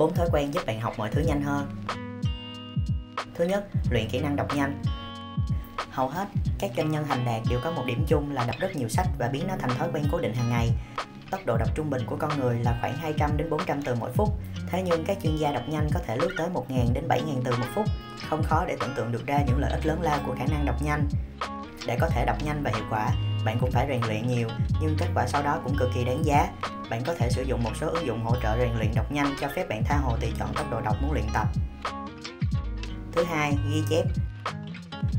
4 thói quen giúp bạn học mọi thứ nhanh hơn. Thứ nhất, luyện kỹ năng đọc nhanh. Hầu hết, các doanh nhân thành đạt đều có một điểm chung là đọc rất nhiều sách và biến nó thành thói quen cố định hàng ngày. Tốc độ đọc trung bình của con người là khoảng 200 đến 400 từ mỗi phút. Thế nhưng các chuyên gia đọc nhanh có thể lướt tới 1.000 đến 7.000 từ một phút. Không khó để tưởng tượng được ra những lợi ích lớn lao của khả năng đọc nhanh. Để có thể đọc nhanh và hiệu quả, bạn cũng phải rèn luyện nhiều, nhưng kết quả sau đó cũng cực kỳ đáng giá. Bạn có thể sử dụng một số ứng dụng hỗ trợ rèn luyện đọc nhanh cho phép bạn tha hồ tùy chọn tốc độ đọc muốn luyện tập. Thứ hai, ghi chép.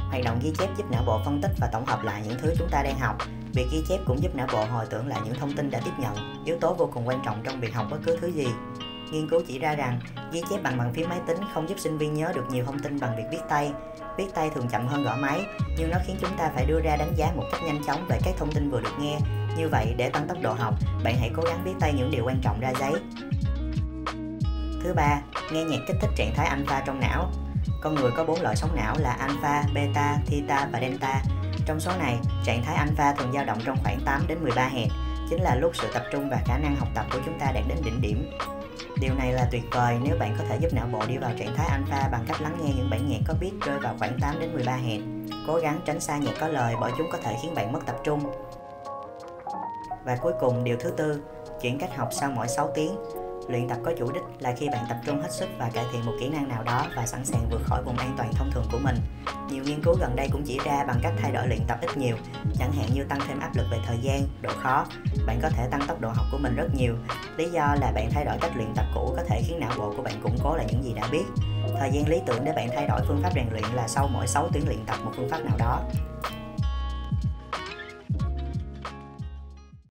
Hoạt động ghi chép giúp não bộ phân tích và tổng hợp lại những thứ chúng ta đang học. Việc ghi chép cũng giúp não bộ hồi tưởng lại những thông tin đã tiếp nhận, yếu tố vô cùng quan trọng trong việc học bất cứ thứ gì. Nghiên cứu chỉ ra rằng, ghi chép bằng bàn phím máy tính không giúp sinh viên nhớ được nhiều thông tin bằng việc viết tay. Viết tay thường chậm hơn gõ máy, nhưng nó khiến chúng ta phải đưa ra đánh giá một cách nhanh chóng về các thông tin vừa được nghe. Như vậy, để tăng tốc độ học, bạn hãy cố gắng viết tay những điều quan trọng ra giấy. Thứ ba, nghe nhạc kích thích trạng thái alpha trong não. Con người có 4 loại sóng não là alpha, beta, theta và delta. Trong số này, trạng thái alpha thường dao động trong khoảng 8 đến 13 Hz, chính là lúc sự tập trung và khả năng học tập của chúng ta đạt đến đỉnh điểm. Điều này là tuyệt vời nếu bạn có thể giúp não bộ đi vào trạng thái alpha bằng cách lắng nghe những bản nhạc có beat rơi vào khoảng 8 đến 13 Hz. Cố gắng tránh xa nhạc có lời bởi chúng có thể khiến bạn mất tập trung. Và cuối cùng, điều thứ tư, chuyển cách học sau mỗi 6 tiếng. Luyện tập có chủ đích là khi bạn tập trung hết sức và cải thiện một kỹ năng nào đó và sẵn sàng vượt khỏi vùng an toàn thông thường của mình. Nhiều nghiên cứu gần đây cũng chỉ ra bằng cách thay đổi luyện tập ít nhiều, chẳng hạn như tăng thêm áp lực về thời gian, độ khó, bạn có thể tăng tốc độ học của mình rất nhiều. Lý do là bạn thay đổi cách luyện tập cũ có thể khiến não bộ của bạn củng cố lại những gì đã biết. Thời gian lý tưởng để bạn thay đổi phương pháp rèn luyện là sau mỗi 6 tiếng luyện tập một phương pháp nào đó.